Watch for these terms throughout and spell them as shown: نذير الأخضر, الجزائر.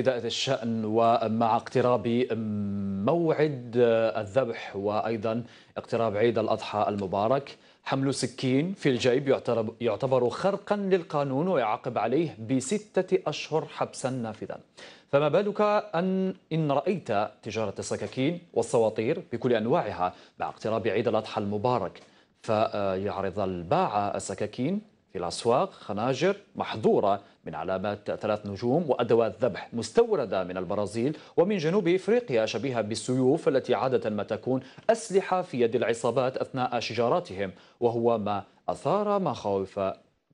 بداية الشأن ومع اقتراب موعد الذبح وأيضا اقتراب عيد الأضحى المبارك، حمل سكين في الجيب يعتبر خرقا للقانون ويعاقب عليه ب6 أشهر حبسا نافذا، فما بالك إن رأيت تجارة السكاكين والصواطير بكل أنواعها مع اقتراب عيد الأضحى المبارك، فيعرض الباعة السكاكين في الأسواق خناجر محظورة من علامات 3 نجوم وأدوات ذبح مستوردة من البرازيل ومن جنوب إفريقيا، شبيهة بالسيوف التي عادة ما تكون أسلحة في يد العصابات أثناء شجاراتهم، وهو ما أثار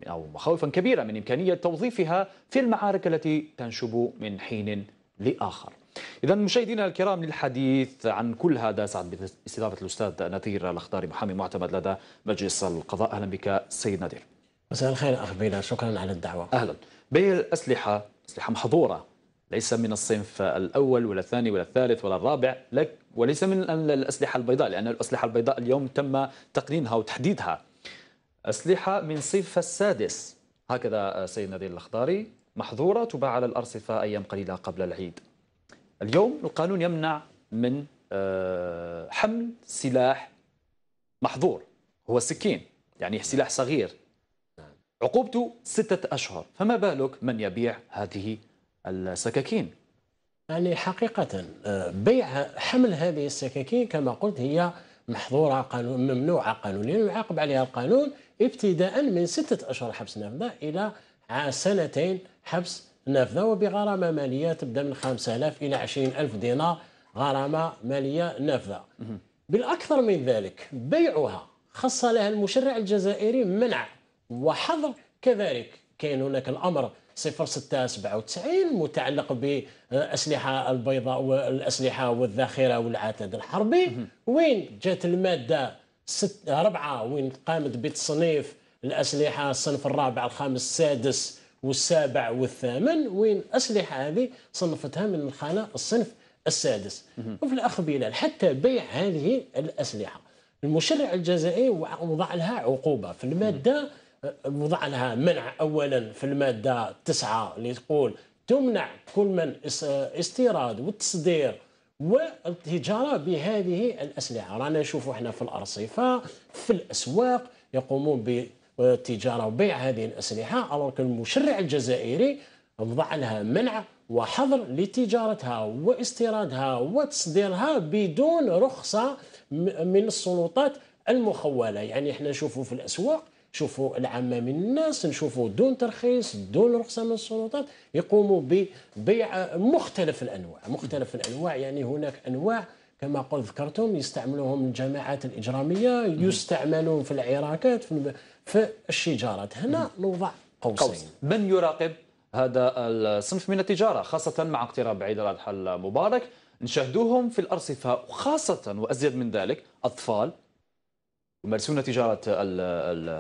مخاوفا كبيرة من إمكانية توظيفها في المعارك التي تنشب من حين لآخر. إذا مشاهدينا الكرام، للحديث عن كل هذا سعد باستضافة الأستاذ نذير الأخضر، محامي معتمد لدى مجلس القضاء. أهلا بك سيد نذير. مساء الخير أخ بيلا، شكرا على الدعوة. أهلا. بيع الأسلحة، أسلحة محظورة، ليس من الصنف الأول ولا الثاني ولا الثالث ولا الرابع، وليس من الأسلحة البيضاء، لأن الأسلحة البيضاء اليوم تم تقنينها وتحديدها. أسلحة من صنف السادس، هكذا سيد نذير الأخضر، محظورة تباع على الأرصفة أيام قليلة قبل العيد. اليوم القانون يمنع من حمل سلاح محظور، هو السكين، يعني سلاح صغير، عقوبته 6 أشهر، فما بالك من يبيع هذه السكاكين؟ يعني حقيقة بيع حمل هذه السكاكين كما قلت هي محظورة قانون، ممنوعة قانونيا ويعاقب عليها القانون ابتداء من 6 أشهر حبس نافذة إلى 2 سنين حبس نافذة، وبغرامة مالية تبدأ من 5000 إلى 20000 دينار غرامة مالية نافذة. بالأكثر من ذلك بيعها خص لها المشرع الجزائري منع وحظر، كذلك كاين هناك الامر 0697 متعلق بالاسلحه البيضاء والاسلحه والذخيره والعتاد الحربي، وين جات الماده 4 وين قامت بتصنيف الاسلحه الصنف الرابع الخامس السادس والسابع والثامن، وين الاسلحه هذه صنفتها من الخانه الصنف السادس. وفي الاخبيلال حتى بيع هذه الاسلحه المشرع الجزائري وضع لها عقوبه في الماده، وضع لها منع اولا في الماده 9 اللي تقول تمنع كل من استيراد والتصدير والتجاره بهذه الاسلحه. رانا نشوفوا احنا في الارصفه في الاسواق يقومون بالتجاره وبيع هذه الاسلحه، الوغ المشرع الجزائري وضع لها منع وحظر لتجارتها واستيرادها وتصديرها بدون رخصه من السلطات المخوله. يعني احنا نشوفوا في الاسواق، شوفوا العامة من الناس، نشوفوا دون ترخيص دون رخصة من السلطات يقوموا ببيع مختلف الأنواع. يعني هناك أنواع كما قلت ذكرتهم يستعملوهم الجماعات الإجرامية، يستعملون في العراكات في الشجارات. هنا نوضع قوسين. من يراقب هذا الصنف من التجارة خاصة مع اقتراب عيد الأضحى المبارك؟ نشاهدوهم في الأرصفة وخاصة وأزيد من ذلك أطفال يمارسون تجارة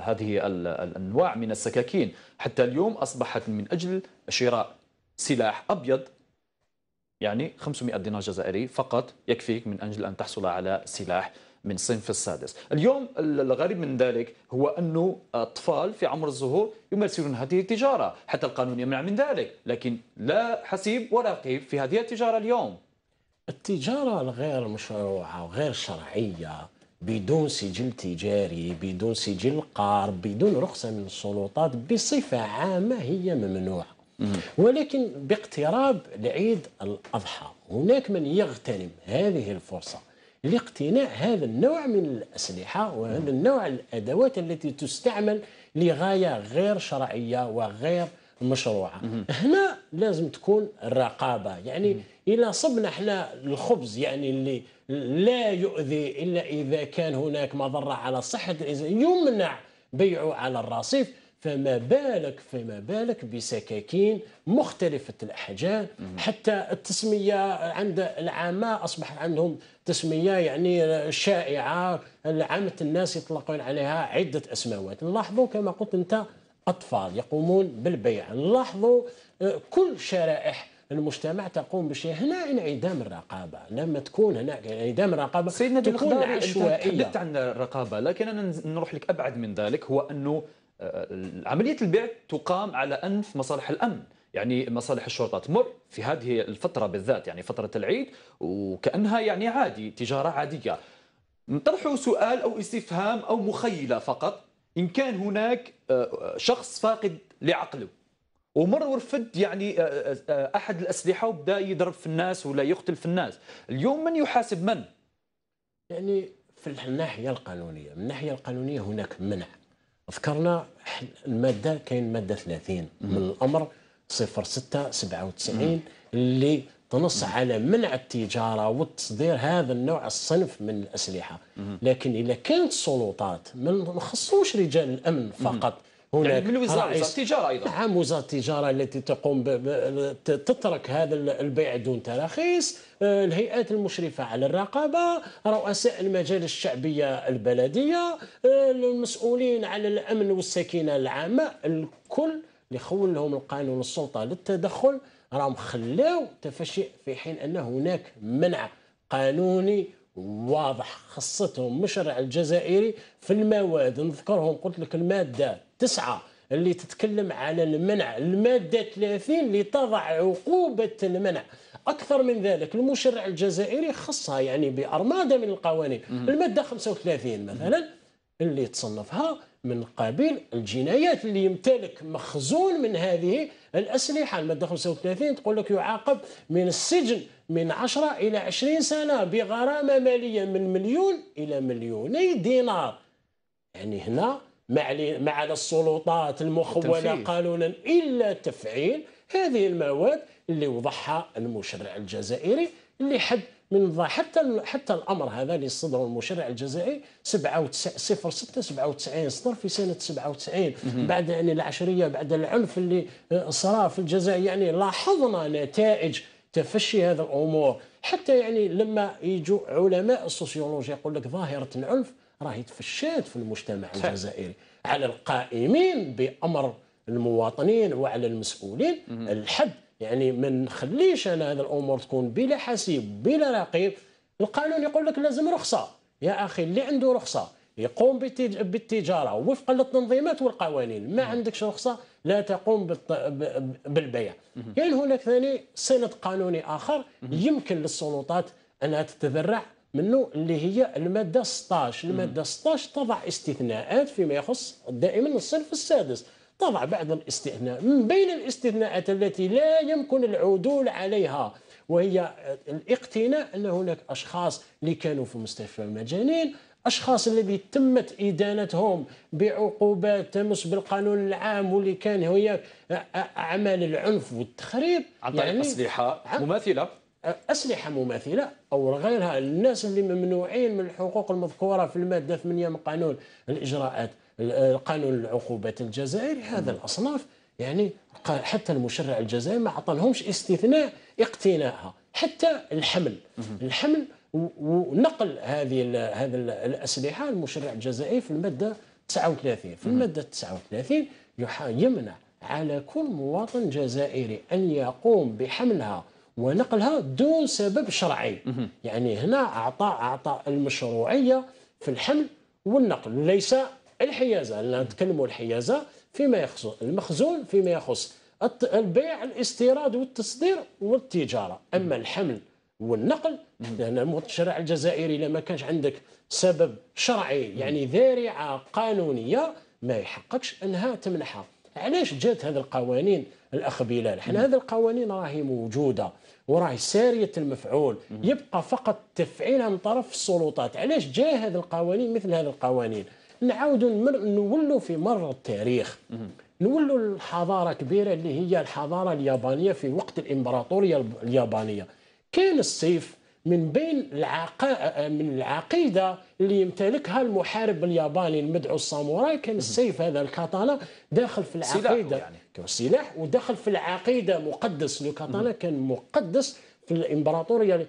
هذه الأنواع من السكاكين. حتى اليوم أصبحت من أجل شراء سلاح أبيض، يعني 500 دينار جزائري فقط يكفيك من أجل أن تحصل على سلاح من صنف السادس. اليوم الغريب من ذلك هو أنه أطفال في عمر الزهور يمارسون هذه التجارة، حتى القانون يمنع من ذلك، لكن لا حسيب ولا رقيب في هذه التجارة. اليوم التجارة الغير مشروعة وغير شرعية بدون سجل تجاري، بدون سجل قار، بدون رخصة من السلطات بصفة عامة هي ممنوعة. ولكن باقتراب العيد الأضحى هناك من يغتنم هذه الفرصة لاقتناء هذا النوع من الأسلحة وهذا النوع الأدوات التي تستعمل لغاية غير شرعية وغير مشروعة. هنا لازم تكون الرقابة، يعني إلا صبنا احنا الخبز يعني اللي لا يؤذي إلا إذا كان هناك مضرة على صحة الإنسان يمنع بيعه على الرصيف، فما بالك بسكاكين مختلفة الأحجام. حتى التسمية عند العامة أصبح عندهم تسمية يعني شائعة، عامة الناس يطلقون عليها عدة أسماوات. نلاحظوا كما قلت أنت أطفال يقومون بالبيع، نلاحظوا كل شرائح المجتمع تقوم بشيء. هنا انعدام الرقابه، لما تكون هناك انعدام الرقابه سيدنا تكون عشوائيه. تحدثت عن الرقابه، لكن انا نروح لك ابعد من ذلك، هو انه عمليه البيع تقام على انف مصالح الامن، يعني مصالح الشرطة تمر في هذه الفترة بالذات، يعني فترة العيد، وكأنها يعني عادي، تجارة عادية. نطرح سؤال أو استفهام أو مخيلة فقط، إن كان هناك شخص فاقد لعقله ومر ورفد يعني أحد الأسلحة وبدأ يضرب في الناس ولا يقتل في الناس، اليوم من يحاسب من؟ يعني في الناحية القانونية، من الناحية القانونية هناك منع. ذكرنا المادة، كاين مادة 30 من الأمر 0697 اللي تنص على منع التجارة وتصدير هذا النوع الصنف من الأسلحة. لكن إذا كانت السلطات ما نخصوش رجال الأمن فقط، هناك يعني من وزارة التجارة أيضا، نعم، وزارة التجارة التي تقوم تترك هذا البيع دون تراخيص، الهيئات المشرفة على الرقابة، رؤساء المجالس الشعبية البلدية، المسؤولين على الأمن والسكينة العامة، الكل اللي خول لهم القانون والسلطة للتدخل راهم خلاو تفشي، في حين أن هناك منع قانوني واضح خصتهم المشرع الجزائري في المواد. نذكرهم، قلت لك المادة 9 اللي تتكلم على المنع، المادة 30 اللي تضع عقوبة المنع. أكثر من ذلك المشرع الجزائري خصها يعني بأرمادة من القوانين، المادة 35 مثلا اللي تصنفها من قبيل الجنايات اللي يمتلك مخزون من هذه الأسلحة. المادة 35 تقول لك يعاقب من السجن من 10 إلى 20 سنة بغرامة مالية من 1 مليون إلى 2 مليون دينار. يعني هنا ما على السلطات المخولة قانونا إلا تفعيل هذه المواد اللي وضحها المشرع الجزائري، اللي حد من حتى الأمر هذا اللي صدره المشرع الجزائري 0697 صدر في سنة 97 بعد يعني العشرية، بعد العنف اللي صار في الجزائر. يعني لاحظنا نتائج تفشي هذا الأمور، حتى يعني لما يجوا علماء السوسيولوجيا يقول لك ظاهرة العنف راهي تفشات في المجتمع الجزائري على القائمين بأمر المواطنين وعلى المسؤولين الحد. يعني ما نخليش انا هذه الامور تكون بلا حسيب بلا رقيب. القانون يقول لك لازم رخصه، يا اخي اللي عنده رخصه يقوم بالتجاره وفقا للتنظيمات والقوانين، ما عندكش رخصه لا تقوم بالبيع. يعني هناك ثاني سند قانوني اخر يمكن للسلطات انها تتذرع منه اللي هي الماده 16، الماده 16 تضع استثناءات فيما يخص دائما الصنف السادس، طبعا بعد الاستثناء من بين الاستثناءات التي لا يمكن العدول عليها وهي الاقتناء، أن هناك أشخاص اللي كانوا في مستشفى المجانين، أشخاص الذي تمت إدانتهم بعقوبات تمس بالقانون العام واللي كان هناك أعمال العنف والتخريب عن طريق يعني أسلحة مماثلة، أسلحة مماثلة أو غيرها، الناس اللي ممنوعين من الحقوق المذكورة في المادة 8 من قانون الإجراءات قانون العقوبات الجزائري. هذا الأصناف يعني حتى المشرع الجزائري ما عطالهمش استثناء اقتنائها، حتى الحمل ونقل هذا الأسلحة. المشرع الجزائري في المادة 39 يمنع على كل مواطن جزائري أن يقوم بحملها ونقلها دون سبب شرعي. يعني هنا أعطى المشروعية في الحمل والنقل، ليس الحيازة. لا نتكلموا الحيازة فيما يخص المخزون، فيما يخص البيع الاستيراد والتصدير والتجارة. أما الحمل والنقل لأن المشرع الجزائري لما كانش عندك سبب شرعي يعني ذريعة قانونية ما يحققش أنها تمنحها. علاش جات هذه القوانين الأخ بلال؟ حنا هذه القوانين راهي موجودة وراهي سارية المفعول، يبقى فقط تفعيلها من طرف السلطات. علاش جاء هذه القوانين مثل هذه القوانين؟ نعاودوا نولوا في مر التاريخ، نولوا الحضارة كبيرة اللي هي الحضارة اليابانية في وقت الإمبراطورية اليابانية. كان السيف من بين العقيدة اللي يمتلكها المحارب الياباني المدعو الساموراي، كان السيف هذا الكاتانا داخل في العقيدة، يعني كان سلاح وداخل في العقيدة مقدس. الكاتانا كان مقدس في الإمبراطورية،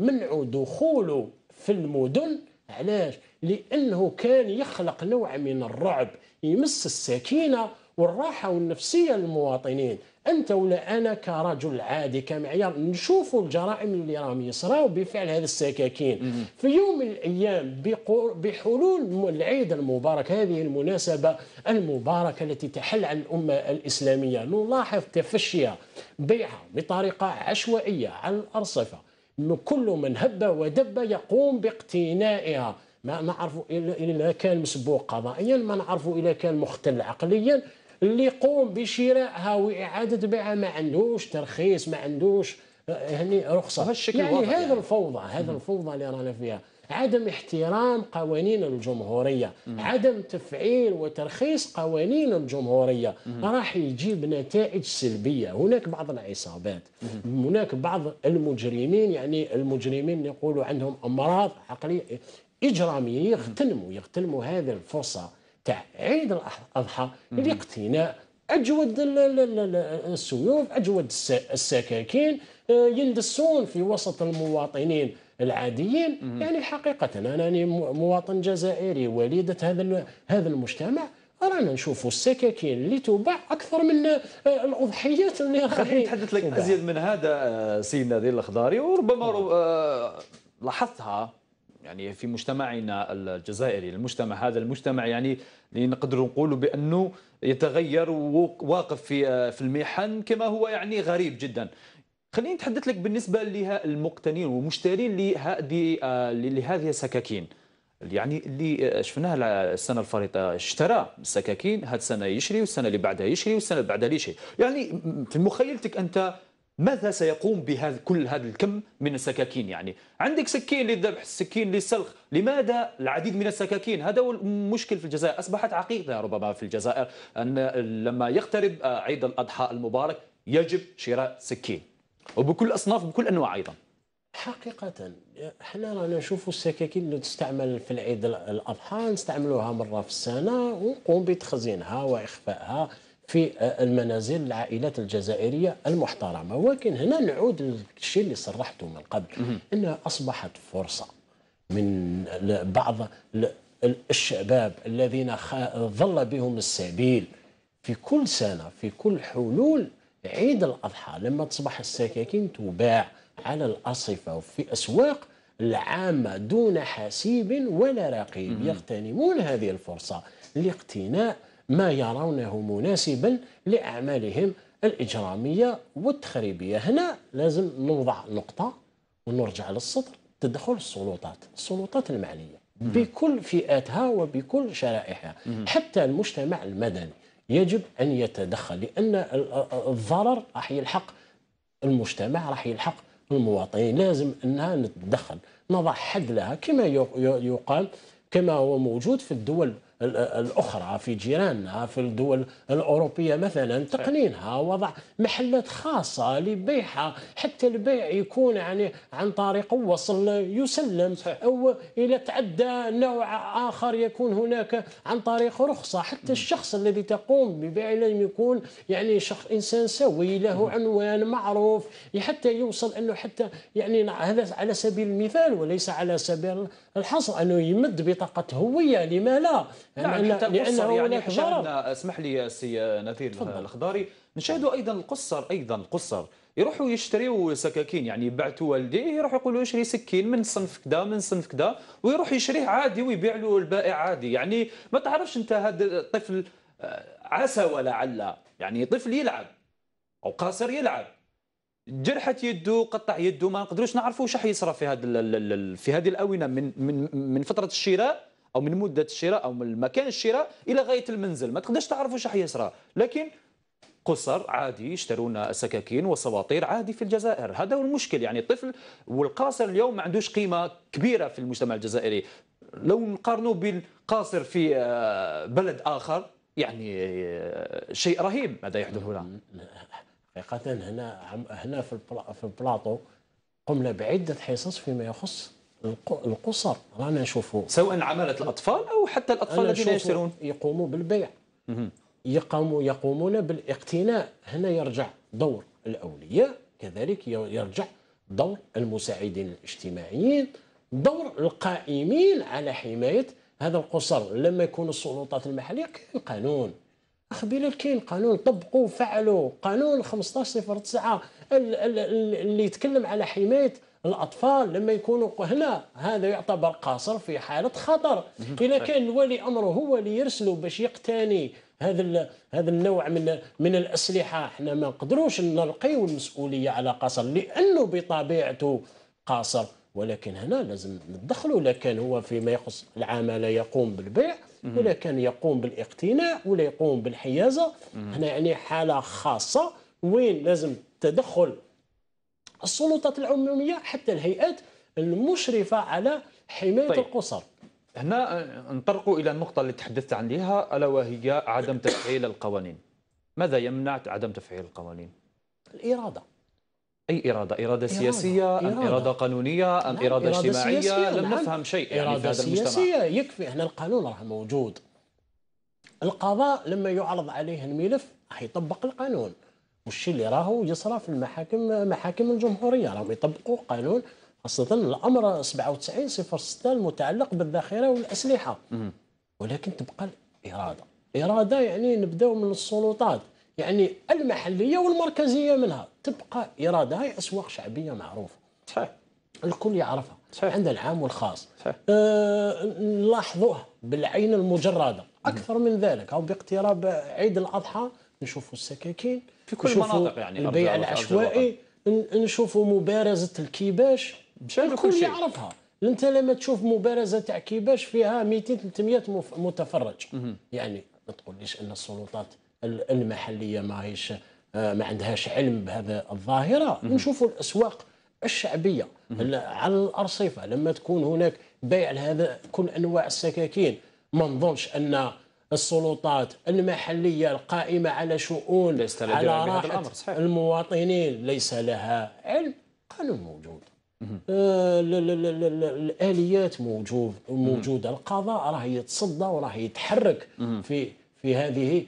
منعوا دخوله في المدن. علاش؟ لأنه كان يخلق نوع من الرعب يمس السكينة والراحة والنفسية للمواطنين. انت ولا انا كرجل عادي كمعيار نشوفوا الجرائم اللي راهم يصراو بفعل هذا السكاكين في يوم من الايام بحلول العيد المبارك، هذه المناسبه المباركه التي تحل عن الامه الاسلاميه، نلاحظ تفشيها بيعها بطريقه عشوائيه على الارصفه، كل من هب ودب يقوم باقتنائها، ما نعرفوا الا كان مسبوق قضائيا، ما نعرفوا الا كان مختل عقليا، اللي يقوم بشرائها واعاده بيعها ما عندوش ترخيص، ما عندوش يعني رخصه، يعني هذا الفوضى، هذا الفوضى اللي رانا فيها، عدم احترام قوانين الجمهوريه، عدم تفعيل وترخيص قوانين الجمهوريه راح يجيب نتائج سلبيه. هناك بعض العصابات، هناك بعض المجرمين، يعني المجرمين يقولوا عندهم امراض عقليه اجراميه، يغتنموا هذه الفرصه تاع عيد الاضحى لاقتناء اجود السيوف، اجود السكاكين، يندسون في وسط المواطنين العاديين. يعني حقيقه انني مواطن جزائري وليده هذا المجتمع، رانا نشوفوا السكاكين اللي تباع اكثر من الاضحيات اللي راهي. خليني نتحدث لك ازيد من هذا سي نذير الأخضر، وربما لاحظتها يعني في مجتمعنا الجزائري، المجتمع هذا المجتمع يعني اللي نقدروا نقولوا بانه يتغير وواقف في الميحن كما هو، يعني غريب جدا. خليني نتحدث لك بالنسبه للمقتنين والمشترين لهذه السكاكين، يعني اللي شفناها السنه الفريطه اشترى السكاكين، هذه السنه يشري والسنه اللي بعدها يشري والسنه اللي بعدها يشري، يعني في مخيلتك انت ماذا سيقوم بهذا كل هذا الكم من السكاكين؟ يعني عندك سكين للذبح، سكين للسلخ، لماذا العديد من السكاكين؟ هذا هو المشكل في الجزائر، اصبحت عقيده ربما في الجزائر ان لما يقترب عيد الاضحى المبارك يجب شراء سكين، وبكل اصناف بكل انواع. ايضا حقيقه احنا رانا نشوفوا السكاكين اللي تستعمل في العيد الاضحى، نستعملوها مره في السنه ونقوم بتخزينها واخفائها في المنازل العائلات الجزائريه المحترمه، ولكن هنا نعود للشيء اللي صرحته من قبل، انها اصبحت فرصه من بعض الشباب الذين ظل بهم السبيل في كل سنه، في كل حلول عيد الاضحى، لما تصبح السكاكين تباع على الارصفه وفي اسواق العامه دون حسيب ولا رقيب، يغتنمون هذه الفرصه لاقتناء ما يرونه مناسبا لأعمالهم الإجرامية والتخريبية. هنا لازم نوضع نقطة ونرجع للسطر، تدخل السلطات المعنية بكل فئاتها وبكل شرائحها، حتى المجتمع المدني يجب أن يتدخل، لأن الضرر راح يلحق المجتمع، راح يلحق المواطنين، لازم أنها نتدخل، نضع حد لها كما يقال، كما هو موجود في الدول الأخرى، في جيراننا في الدول الأوروبية مثلا، تقنينها، وضع محلات خاصة لبيعها، حتى البيع يكون يعني عن طريق وصل يسلم، أو إلى تعدى نوع آخر يكون هناك عن طريق رخصة، حتى الشخص الذي تقوم ببيعه لازم يكون يعني شخص إنسان سوي، له عنوان معروف، حتى يوصل أنه حتى يعني هذا على سبيل المثال وليس على سبيل الحصر، أنه يمد بطاقة هوية، لما لا؟ يعني حتى القصر، يعني حتى اسمح لي سي نذير الأخضر، نشاهدوا ايضا القصر، يروحوا يشتريوا سكاكين، يعني بعتوا والديه يروح يقولوا اشري سكين من صنف كذا من صنف كذا، ويروح يشريه عادي ويبيع له البائع عادي، يعني ما تعرفش انت هذا الطفل عسى ولعل، يعني طفل يلعب او قاصر يلعب، جرحت يده، قطع يده، ما نقدروش نعرفوا واش راح يصرى في هذا في هذه الاونه من فتره الشراء او من مده الشراء او من مكان الشراء الى غايه المنزل، ما تقدرش تعرف واش راح يصرى. لكن قصر عادي يشترون السكاكين والسواطير عادي في الجزائر، هذا هو المشكل. يعني الطفل والقاصر اليوم ما عندوش قيمه كبيره في المجتمع الجزائري، لو نقارنوا بالقاصر في بلد اخر يعني شيء رهيب ماذا يحدث هنا. حقيقه هنا في البلاطو قمنا بعده حصص فيما يخص القصر، رانا نشوفوا سواء عمالة الأطفال أو حتى الأطفال الذين يشترون يقوموا بالبيع، يقومون بالاقتناء. هنا يرجع دور الأولياء، كذلك يرجع دور المساعدين الاجتماعيين، دور القائمين على حماية هذا القصر. لما يكون السلطات المحلية كاين قانون، أخبينا الكيل، قانون طبقوا فعلوا، قانون 1509 اللي يتكلم على حماية الأطفال لما يكونوا هنا، هذا يعتبر قاصر في حالة خطر. إذا كان ولي أمره هو اللي يرسله باش يقتني هذا النوع من الأسلحة، احنا ما نقدروش نلقيو المسؤولية على قاصر لأنه بطبيعته قاصر. ولكن هنا لازم ندخلوا، لا كان هو فيما يخص العمالة يقوم بالبيع، ولا كان يقوم بالاقتناء، ولا يقوم بالحيازة. هنا يعني حالة خاصة وين لازم تدخل السلطات العمومية حتى الهيئات المشرفة على حماية القصر. هنا نطرقوا إلى النقطة اللي تحدثت عليها، ألا وهي عدم تفعيل القوانين. ماذا يمنع عدم تفعيل القوانين؟ الإرادة. أي إرادة؟ إرادة سياسية أم إرادة قانونية أم إرادة اجتماعية؟ لم نفهم شيء يعني في هذا المجتمع. سياسية يكفي، هنا القانون راه موجود. القضاء لما يعرض عليه الملف راح يطبق القانون، والشيء اللي راهو يصرى في المحاكم، محاكم الجمهورية راهم يطبقوا قانون، خاصة الأمر 9706 المتعلق بالذخيرة والأسلحة. ولكن تبقى الإرادة. إرادة يعني نبداو من السلطات، يعني المحلية والمركزية منها، تبقى إرادة. هي أسواق شعبية معروفة، صحيح، الكل يعرفها، صحيح، عند العام والخاص، صحيح. نلاحظوها بالعين المجردة. أكثر من ذلك، أو باقتراب عيد الأضحى نشوفوا السكاكين في كل المناطق، يعني البيع العشوائي، نشوفوا مبارزة الكيباش، الكل يعرفها. أنت لما تشوف مبارزة تاع كيباش فيها 200-300 متفرج، يعني ما تقوليش أن السلطات المحلية ما عندهاش علم بهذا الظاهرة. نشوفوا الأسواق الشعبية على الأرصفة لما تكون هناك بيع لهذا كل أنواع السكاكين، ما نظنش أن السلطات المحلية القائمة على شؤون على راحة المواطنين ليس لها علم. قانون موجود، الآليات موجودة، القضاء راه يتصدى وراه يتحرك في هذه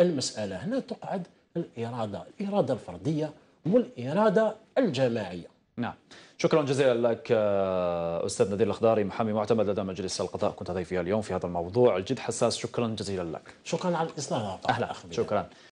المسألة. هنا تقعد الإرادة، الإرادة الفردية والإرادة الجماعية. نعم، شكرا جزيلا لك أستاذ نذير الأخضر، محامي معتمد لدى مجلس القضاء، كنت ضيفي اليوم في هذا الموضوع الجد حساس. شكرا جزيلا لك. شكرا على الإصلاح. أهلا، شكرا.